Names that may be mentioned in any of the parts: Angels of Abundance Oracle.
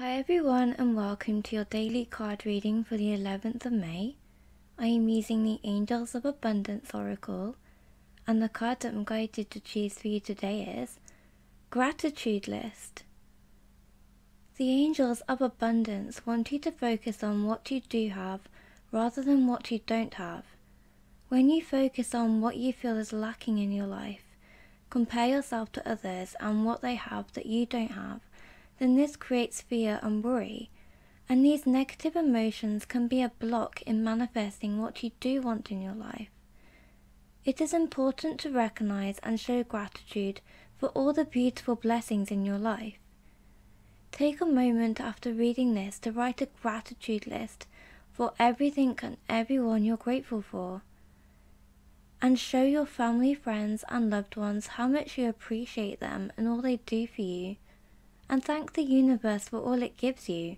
Hi everyone, and welcome to your daily card reading for the 11th of May. I am using the Angels of Abundance Oracle, and the card that I'm guided to choose for you today is Gratitude List. The Angels of Abundance want you to focus on what you do have rather than what you don't have. When you focus on what you feel is lacking in your life, compare yourself to others and what they have that you don't have, then this creates fear and worry, and these negative emotions can be a block in manifesting what you do want in your life. It is important to recognize and show gratitude for all the beautiful blessings in your life. Take a moment after reading this to write a gratitude list for everything and everyone you're grateful for, and show your family, friends and loved ones how much you appreciate them and all they do for you. And thank the universe for all it gives you.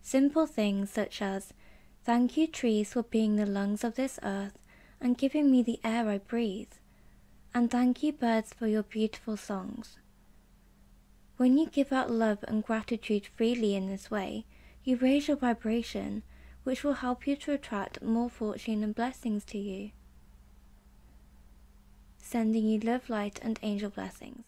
Simple things such as, thank you trees for being the lungs of this earth and giving me the air I breathe. And thank you birds for your beautiful songs. When you give out love and gratitude freely in this way, you raise your vibration, which will help you to attract more fortune and blessings to you. Sending you love, light and angel blessings.